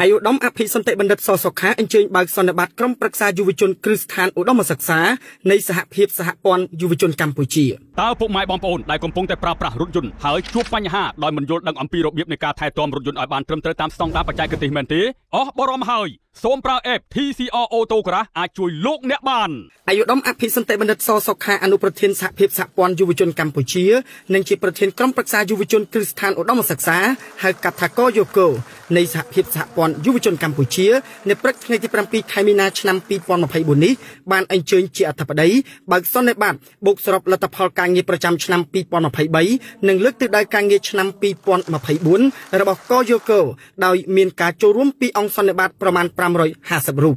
อายุดมอภิสันติบัณฑิตสอสกขาอัญเชิญบางสนบัตรกรมประชายุวชนคริสตานอุดมศึกษาในสหภิปสหปนยุวชนกัมพูชีตาผู้หมายบอมปูนได้กำปงแต่ปราบปราบรถยนต์หายชุบปัญหาโดยมันโยนดังอัมพีระเบียบในการถ่ายทอดรถยนต์อัยบานเตรียมเตรียมตามสองตามปัจจัยกติเมนตีอ๋อบรมหายสมประเอฟทีซีอโอโตกระอาจุยลูกเนบานอายุดมอภิสันติบัณฑิตสอสกขาอนุประเทศสหภิปสหปนยุวชนกัมพูชีในจีประเทศกรมประชายุวชนคริสตานอุดมศึกษาหายกับทากโยโกในสหภิปสหปนยุวชนกัมพูชีในประเทศที่ประปีไทยมีนาชนำปีปอนมาไพบุญนี้บ้านอัญเชิญเจียถับได้บางส่วนในบ้านบุกสอบรัฐพลการเงินประจำชนำปีปอนมาไพใบหนึ่งเลือกติดได้การเงินชนำปีปอนมาไพบุญระบบก็โยโกโดยมีการโจร่วมปีองค์ส่วนในบ้านประมาณ350รูป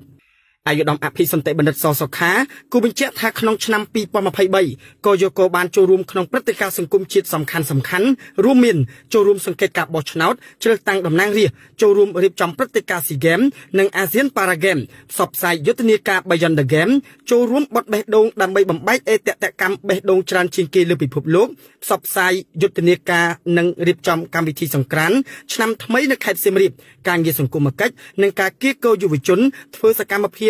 อายุดมอภิสันติบัณฑิตสอสขากูเป็นเจ้าท่าขนมชนำปีปอนมาไพใบก็โยโกบ้านโจร่วมขนมปฏิการสังคมจิตสำคัญร่วมมีโจร่วมสังเกตกับบอชนาดเจริญตังดำนางเรียโจร่วมรีบจำปฏิการสีเกมหนึ่งอาเซียนปาราเกมสอบสายยุทธนิกาบยันเดเกมโจร่วมบดเบดงดำใบบำใบเอเตะกรรมเบดงจรันชิงเกลือปิดผุบลุกสอบสายยุทธนิกาหนึ่งรีบจำการวิธีสังครันชนำทำไมนักแข่งเสรีการเยสังคมกัดหนึ่งการเกี่ยวกับยุวชนเพื่อสกัดมาเพีย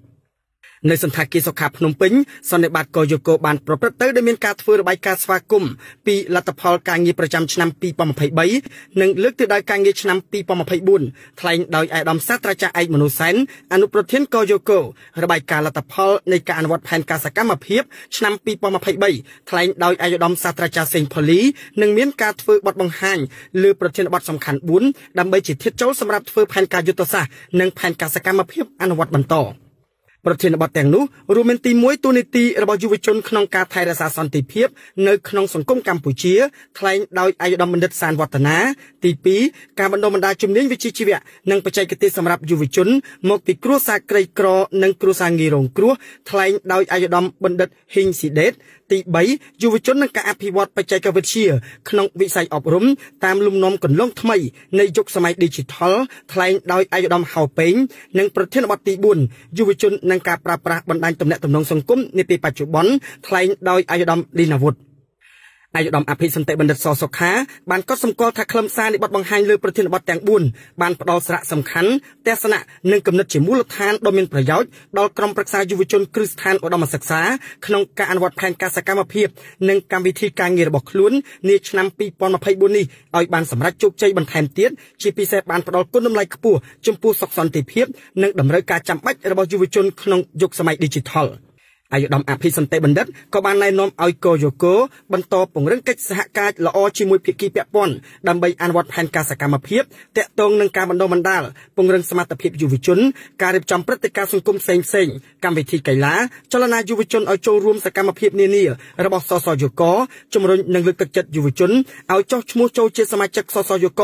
ในสันทากีสขับพนมปิงสนบัตรกโยโกบานประพฤติได้มีการฟื้นระบายการสวากุมปีรัฐพลการเงินประจำชนำปีปอมภัยใบหนึ่งเลือกติดได้การเงินชนำปีปอมภัยบุญทลายโดยไอดอมซาตราจาไอมนุษย์อนุประเทศกโยโกระบายการรัฐพลในการอนุวัตแผนการสกัดมาเพียบชนำปีปอมภัยใบทลายโดยไอดอมซาตราจาเซนพลีหนึ่งมีการฟื้นบัตรบังหันหรือประเทศบัตรสำคัญบุญดำใบจิตเทโจสำหรับฟื้นแผนการยุทธศาสตร์หนึ่งแผนการสกัดมาเพียบอนุวัตบันต่อประเทศบัตรแต่งนู้รูเมนตีมวยตัวนิตีระบบยุวชนขนมกาไทยรักษาสันติเพียบในขนมสังคมกัมพูชีไทยโดยอายุดำบันดาลสารวัฒนาตีปีการบรรดาจุ่มเลี้ยงวิจิชีวะนังปัจจัยกติสำหรับยุวชนหมกติครัวสาไกรกรอนังครัวสางีรงครัวไทยโดยอายุดำบันดาลหิงสีเด็ดตีใบยุวชนนังการอภิวัตปัจจัยกวิชีขนมวิสัยอบรมตามลุมน้อมกันล่องทำไมในยุคสมัยดิจิทัลไทยโดยอายุดำเฮาเป็งนังประเทศบัตรตีบุญยุวชนนังการปราบปรามบรรดาตำแหน่งตำนองสังคมในปีปัจจุบันไทยโดยอายุดำลินาวุฒิอายุดมอภิสันติบัณฑิตสอสกขาบ้านก็สมกอทักคลำซาในบัดบางไฮเลยประเทศบัดแต่งบุญบ้านปดอสระสำคัญแต่สนะหนึ่งกำหนดเฉียมูลทานโดยมีประโยชน์ดอกกรมประชายุวชนคริสตานอุดมศึกษาขนมการวัดแผนการสกัดมาเพียบหนึ่งการวิธีการเงียบบอกลุ้นเนชนำปีปอนมาไพบุญนี่เอาบ้านสำรักจุกใจบันแทนเตี้ยชีปีเสบ้านปดอก้นน้ำลายกระปูจมปูสกสันติเพียบหนึ่งดำเนินการจำบัดระบบยุวชนขนมยุคสมัยดิจิทัลอายุดมอภิสันติบัณฑิตก็บ้านนายนมออยโกโยโกบรรทบปงเรื่องกิจสหการละอชิมุยพิกีเปียปอนดำใบอันวัดแผนการสกัดมาเพียบแตะตรงนังการบรรดาบรรดาปงเรื่องสมาตเพียบยุวชนการริบจำปฏิการสังคมเซ็งการวิธีไกล้าจรณายุวชนเอาโจรวมสกัดมาเพียบเนี่ยระบบสสยโกจมรนนังลึกกระจัดยุวชนเอาโจชมูโจเจสมาชิกสสยโก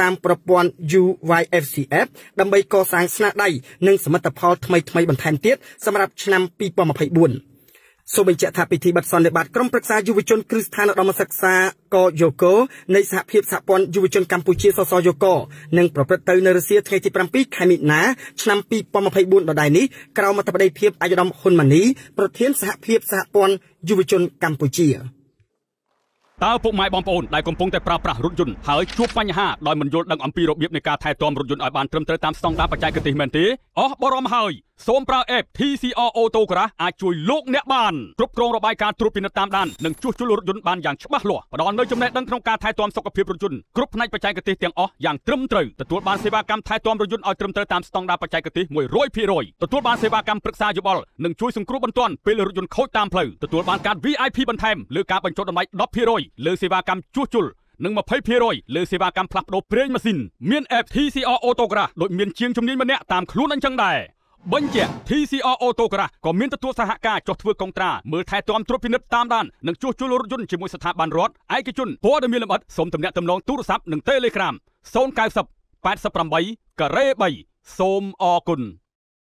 ตามประปอน UYFCF ดำใบก่อสร้างสนาได้นังสมาตพอทำไมบรรทานเตี้ยสำหรับชนำปีปอมภัยบุญโซเบเจธาพิธีบัตรสอนในบัตรกรมประชายุวชนคริสตานอุดมศึกษากโยโกในสหภิปสหปนยุวชนกัมพูชีสสยโกหนึ่งประเภทเตยนรัสเซียไทยที่ประปีไขมิดนาชนำปีปอมภัยบุญดอดายนี้กล่าวมาตบได้เพียบอายุดมคนมันนี้ประเทศสหภิปสหปนยุวชนกัมพูชีตาผู้หมายบอมปูนได้กำปงแต่ปราบปรามรถยนต์หายชุบปัญหาโดยมันโยนดังอัมพีระเบียบในการถ่ายทอดรถยนต์อัยบานเตรียมเตรียมตามสองตามปัจจัยกติเมนตีอ๋อบรมหายสมประเอฟทีซีอโอโตกระอาจุยลูกเนบานกรุบกรองระบายการตรุปินตามด้านหนึ่งช่วยรถยนต์บานอย่างฉบับหล่อประดอนเลยจำแนกดังโครงการถ่ายทอดสกปรกรถยนต์กรุบในปัจจัยกติเตียงอ๋ออย่างตรึมตรึงตรวจบานเสบากรรมถ่ายทอดรถยนต์อัยตรึมตรึงตามสองตามปัจจัยกติมวยร้อยพี่ร้อยตรวจบานเสบากรรมปรึกษาอยู่บอลหนึ่งช่วยส่งกรุบบรรทุนเปลือยรถยนต์เข้าตามเพลย์ตรวจบานการ VIP บรรเทมหรือการบรรจุดอกไม้ดอกพี่ร้อยหรือเสบากรรมช่วยจุลหนึ่งมาเผยเพรอยเลยเสวากรรมพลับโดเปรย์มาสินเมียนแอฟทีซีอโอโตกระโดยเมียนเชียงชมนี้มาเนี่ยตามคลุ้นอันจังได้บัญเจทีซีอโอโตกระก็เมียนตัวสหการจดฟื้นกองตราเมื่อไทยตอมตรวจพินิจตามด้านหนึ่งจู่จู่รถยนต์จิมวยสถาบันรถไอคิจุนโพดมีลำอัดสมตำแหน่งตำนองตู้ซับหนึ่งเทเลกรามโซนกายสับ8 สับรำใบกระเร่ใบโสมอกุล